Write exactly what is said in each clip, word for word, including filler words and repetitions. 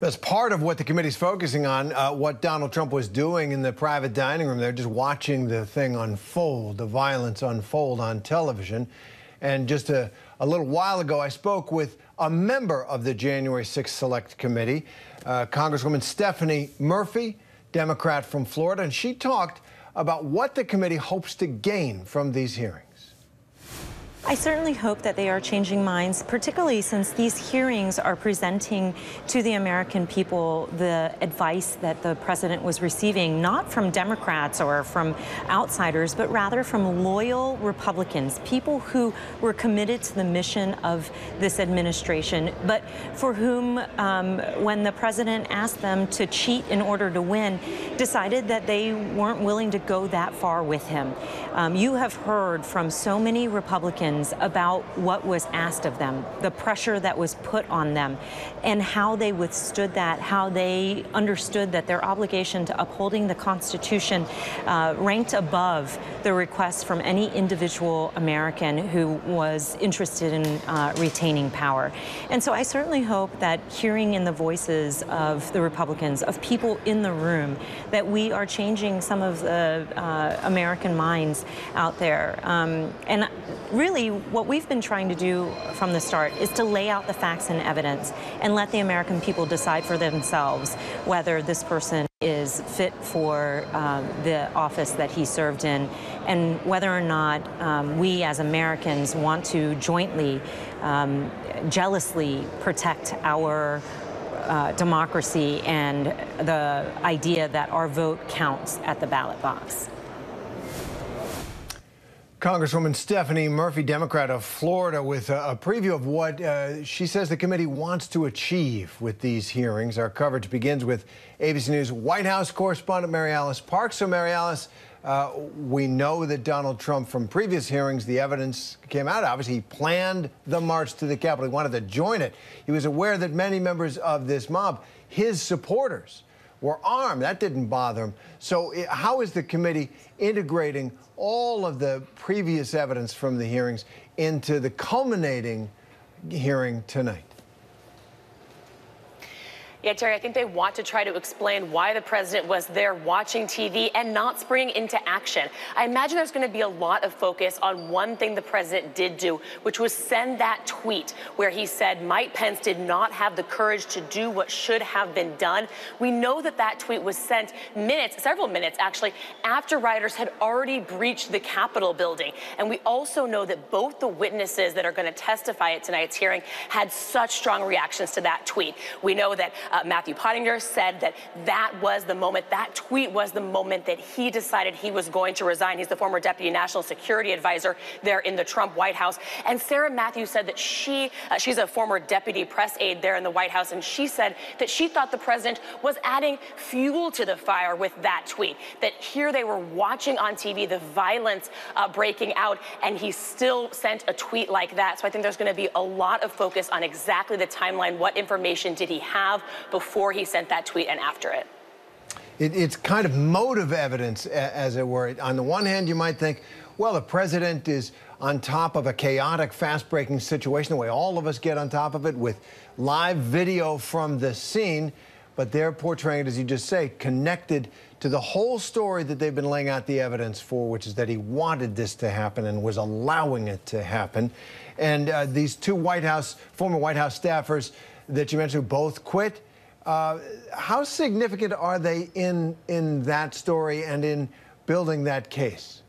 That's part of what the committee's focusing on, uh, what Donald Trump was doing in the private dining room there, just watching the thing unfold, the violence unfold on television. And just a, a little while ago, I spoke with a member of the January sixth Select Committee, uh, Congresswoman Stephanie Murphy, Democrat from Florida, and she talked about what the committee hopes to gain from these hearings. I certainly hope that they are changing minds, particularly since these hearings are presenting to the American people the advice that the president was receiving, not from Democrats or from outsiders, but rather from loyal Republicans, people who were committed to the mission of this administration, but for whom, um, when the president asked them to cheat in order to win, decided that they weren't willing to go that far with him. Um, you have heard from so many Republicans about what was asked of them, the pressure that was put on them, and how they withstood that, how they understood that their obligation to upholding the Constitution uh, ranked above the request from any individual American who was interested in uh, retaining power. And so I certainly hope that hearing in the voices of the Republicans, of people in the room, that we are changing some of the uh, American minds out there. Um, and really, what we've been trying to do from the start is to lay out the facts and evidence and let the American people decide for themselves whether this person is fit for um, the office that he served in, and whether or not um, we as Americans want to jointly, um, jealously protect our uh, democracy and the idea that our vote counts at the ballot box. Congresswoman Stephanie Murphy, Democrat of Florida, with a preview of what uh, she says the committee wants to achieve with these hearings. Our coverage begins with A B C News White House correspondent Mary Alice Parks. So, Mary Alice, uh, we know that Donald Trump, from previous hearings, the evidence came out. Obviously, he planned the march to the Capitol. He wanted to join it. He was aware that many members of this mob, his supporters, were armed. That didn't bother him. So how is the committee integrating all of the previous evidence from the hearings into the culminating hearing tonight? Yeah, Terry, I think they want to try to explain why the president was there watching T V and not springing into action. I imagine there's going to be a lot of focus on one thing the president did do, which was send that tweet where he said Mike Pence did not have the courage to do what should have been done. We know that that tweet was sent minutes, several minutes actually, after rioters had already breached the Capitol building. And we also know that both the witnesses that are going to testify at tonight's hearing had such strong reactions to that tweet. We know that Uh, Matthew Pottinger said that that was the moment, that tweet was the moment that he decided he was going to resign. He's the former deputy national security advisor there in the Trump White House. And Sarah Matthews said that she, uh, she's a former deputy press aide there in the White House, and she said that she thought the president was adding fuel to the fire with that tweet, that here they were watching on T V the violence uh, breaking out, and he still sent a tweet like that. So I think there's going to be a lot of focus on exactly the timeline. What information did he have before he sent that tweet and after it? it it's kind of motive evidence, as it were. On the one hand, you might think, well, the president is on top of a chaotic, fast-breaking situation, the way all of us get on top of it, with live video from the scene. But they're portraying it, as you just say, connected to the whole story that they've been laying out the evidence for, which is that he wanted this to happen and was allowing it to happen. And uh, these two White House, former White House staffers that you mentioned, both quit. Uh, how significant are they in, in that story and in building that case?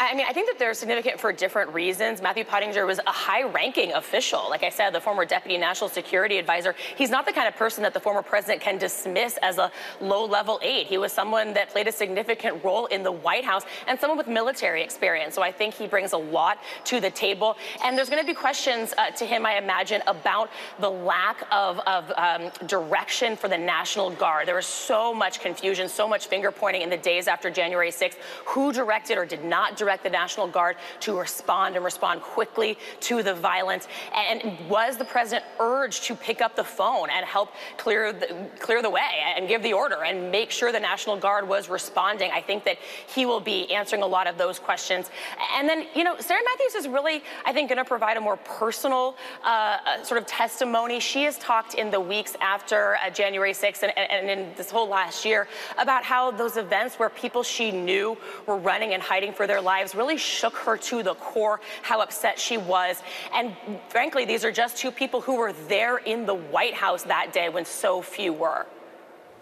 I mean, I think that they're significant for different reasons. Matthew Pottinger was a high-ranking official. Like I said, the former deputy national security advisor, he's not the kind of person that the former president can dismiss as a low-level aide. He was someone that played a significant role in the White House and someone with military experience. So I think he brings a lot to the table. And there's going to be questions uh, to him, I imagine, about the lack of, of um, direction for the National Guard. There was so much confusion, so much finger-pointing in the days after January sixth. Who directed or did not direct expect the National Guard to respond and respond quickly to the violence? And was the president urged to pick up the phone and help clear the, clear the way and give the order and make sure the National Guard was responding? I think that he will be answering a lot of those questions. And then, you know, Sarah Matthews is really, I think, going to provide a more personal uh, sort of testimony. She has talked in the weeks after uh, January sixth and, and in this whole last year about how those events where people she knew were running and hiding for their lives really shook her to the core, how upset she was. And frankly, these are just two people who were there in the White House that day when so few were.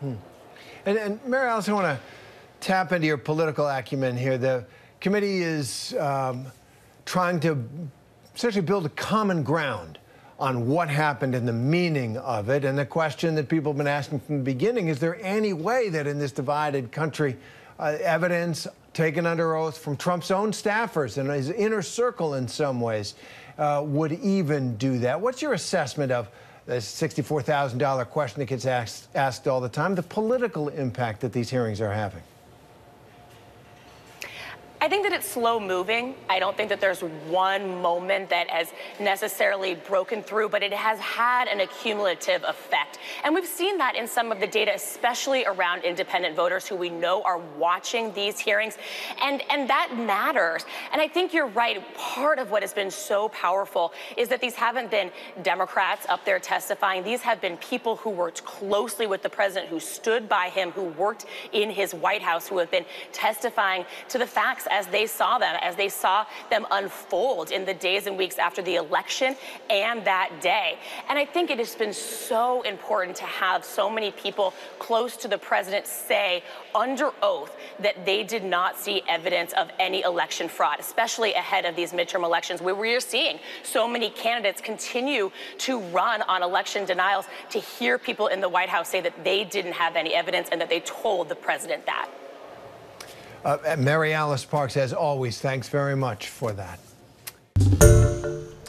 Hmm. And, and Mary Alice, I want to tap into your political acumen here. The committee is um, trying to essentially build a common ground on what happened and the meaning of it. And the question that people have been asking from the beginning, is there any way that in this divided country, uh, evidence taken under oath from Trump's own staffers and his inner circle in some ways uh, would even do that? What's your assessment of the sixty-four thousand dollar question that gets asked, asked all the time, the political impact that these hearings are having? I think that it's slow moving. I don't think that there's one moment that has necessarily broken through, but it has had an accumulative effect. And we've seen that in some of the data, especially around independent voters who we know are watching these hearings. And, and that matters. And I think you're right. Part of what has been so powerful is that these haven't been Democrats up there testifying. These have been people who worked closely with the president, who stood by him, who worked in his White House, who have been testifying to the facts as they saw them, as they saw them unfold in the days and weeks after the election and that day. And I think it has been so important to have so many people close to the president say under oath that they did not see evidence of any election fraud, especially ahead of these midterm elections, where we are seeing so many candidates continue to run on election denials. To hear people in the White House say that they didn't have any evidence and that they told the president that. Uh, Mary Alice Parks, as always, thanks very much for that.